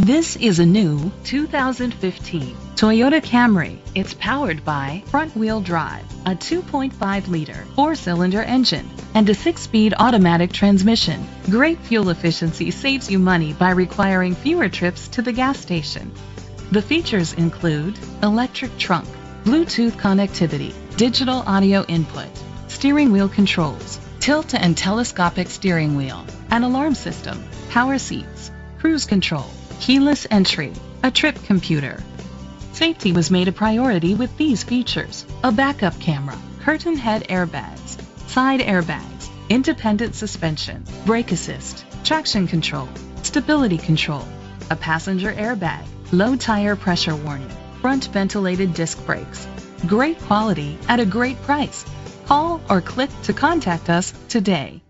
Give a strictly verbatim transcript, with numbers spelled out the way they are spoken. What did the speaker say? This is a new two thousand fifteen Toyota Camry. It's powered by front-wheel drive, a two point five liter four-cylinder engine, and a six-speed automatic transmission. Great fuel efficiency saves you money by requiring fewer trips to the gas station. The features include electric trunk, Bluetooth connectivity, digital audio input, steering wheel controls, tilt and telescopic steering wheel, an alarm system, power seats, cruise control, keyless entry, a trip computer. Safety was made a priority with these features: a backup camera, curtain head airbags, side airbags, independent suspension, brake assist, traction control, stability control, a passenger airbag, low tire pressure warning, front ventilated disc brakes. Great quality at a great price. Call or click to contact us today.